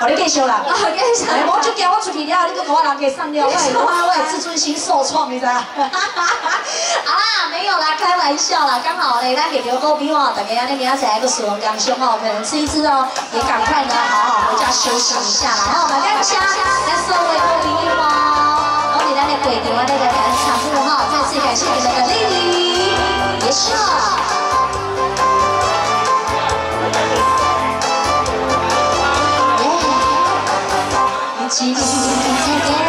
我你继续啦。继续。我就惊我出去了，你搁给我人家上掉，我自尊心受创，你知道？啊，没有啦，开玩笑啦，刚好嘞，咱给刘哥比我，大家那边在一个水龙江兄哦，可能吃一吃哦，也赶快呢，好好回家休息一下啦。然后我们大家来送给刘比一包，我给大家给另外那个感谢服务哈，再次感谢你们的莅临，也是。 She didn't take it.